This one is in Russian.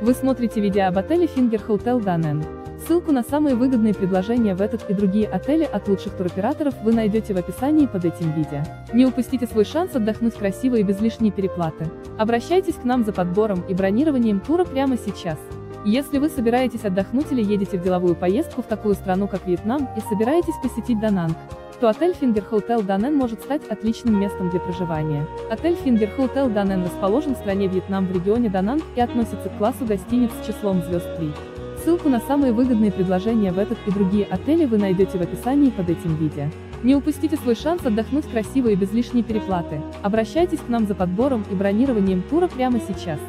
Вы смотрите видео об отеле Finger Hotel Da Nang. Ссылку на самые выгодные предложения в этот и другие отели от лучших туроператоров вы найдете в описании под этим видео. Не упустите свой шанс отдохнуть красиво и без лишней переплаты. Обращайтесь к нам за подбором и бронированием тура прямо сейчас. Если вы собираетесь отдохнуть или едете в деловую поездку в такую страну, как Вьетнам, и собираетесь посетить Дананг, то отель Finger Hotel Da Nang может стать отличным местом для проживания. Отель Finger Hotel Da Nang расположен в стране Вьетнам в регионе Дананг и относится к классу гостиниц с числом звезд 3. Ссылку на самые выгодные предложения в этот и другие отели вы найдете в описании под этим видео. Не упустите свой шанс отдохнуть красиво и без лишней переплаты. Обращайтесь к нам за подбором и бронированием тура прямо сейчас.